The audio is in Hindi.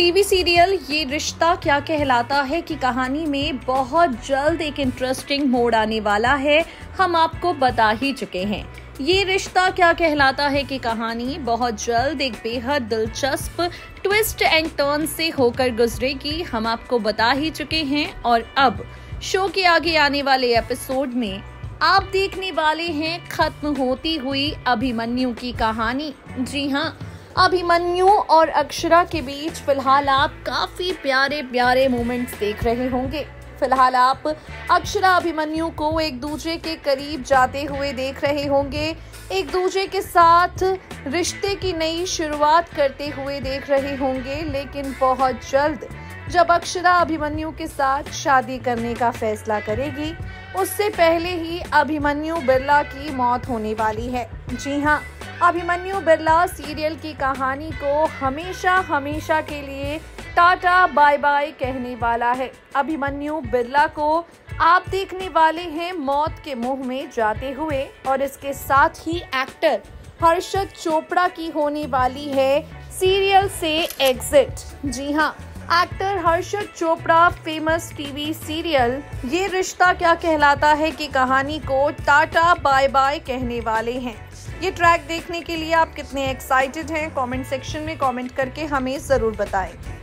टीवी सीरियल ये रिश्ता क्या कहलाता है की कहानी में बहुत जल्द एक इंटरेस्टिंग मोड़ आने वाला है। हम आपको बता ही चुके हैं, ये रिश्ता क्या कहलाता है की कहानी बहुत जल्द एक बेहद दिलचस्प ट्विस्ट एंड टर्न से होकर गुजरेगी। हम आपको बता ही चुके हैं और अब शो के आगे आने वाले एपिसोड में आप देखने वाले हैं खत्म होती हुई अभिमन्यु की कहानी। जी हाँ, अभिमन्यु और अक्षरा के बीच फिलहाल आप काफ़ी प्यारे प्यारे मोमेंट्स देख रहे होंगे। फिलहाल आप अक्षरा अभिमन्यु को एक दूसरे के करीब जाते हुए देख रहे होंगे, एक दूसरे के साथ रिश्ते की नई शुरुआत करते हुए देख रहे होंगे। लेकिन बहुत जल्द जब अक्षरा अभिमन्यु के साथ शादी करने का फैसला करेगी, उससे पहले ही अभिमन्यु बिरला की मौत होने वाली है। जी हाँ, अभिमन्यु बिरला सीरियल की कहानी को हमेशा हमेशा के लिए टाटा बाय बाय कहने वाला है। अभिमन्यु बिरला को आप देखने वाले हैं मौत के मुंह में जाते हुए, और इसके साथ ही एक्टर हर्षद चोपड़ा की होने वाली है सीरियल से एग्जिट। जी हाँ, actor Harshad Chopra famous TV serial Yeh Rishta क्या कहलाता है की कहानी को टाटा बाय बाय कहने वाले हैं। ये ट्रैक देखने के लिए आप कितने एक्साइटेड हैं? कमेंट सेक्शन में कमेंट करके हमें ज़रूर बताएं।